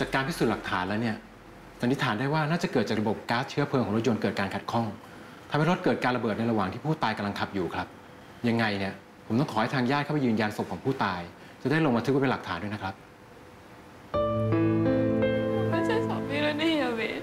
จากการพิสูจน์หลักฐานแล้วเนี่ยสันนิษฐานได้ว่าน่าจะเกิดจากระบบก๊าซเชื้อเพลิงของรถยนต์เกิดการขัดข้องทำให้รถเกิดการระเบิดในระหว่างที่ผู้ตายกำลังขับอยู่ครับยังไงเนี่ยผมต้องขอให้ทางญาติเข้าไปยืนยันศพของผู้ตายจะได้ลงบันทึกไว้เป็นหลักฐานด้วยนะครับไม่ใช่ศพพี่แล้วนี่อะเวท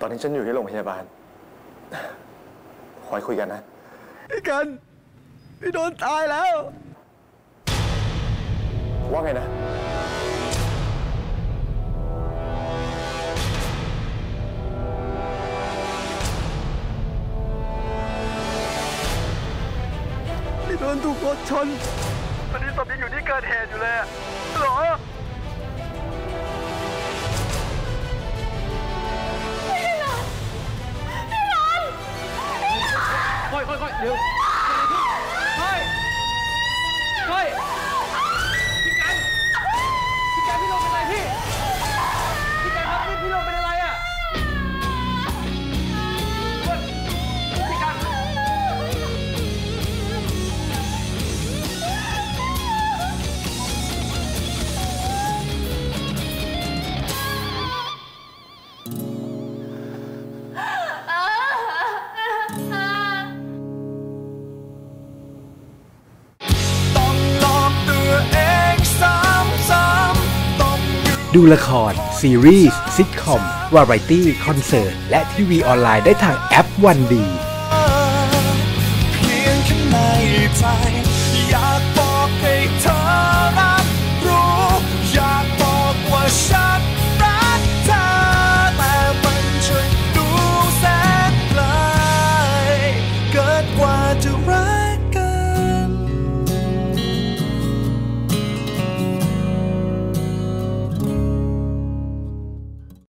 ตอนนี้ฉันอยู่ที่โรงพยาบาลคอยคุยกันนะพี่กันพี่โดนตายแล้วว่าไงนะพี่โดนถูกรถชนตอนนี้ศพยังอยู่ที่เกิดเหตุอยู่เลยหรอเดี๋ยวเฮ้ยเฮ้ยพี่กันพี่กันพี่ลงเป็นไรพี่พี่กันครับพี่ลงเป็นอะไรอ่ะพี่กันดูละครซีรีส์ซิทคอมวาไรตี้คอนเสิร์ตและทีวีออนไลน์ได้ทางแอปวันดี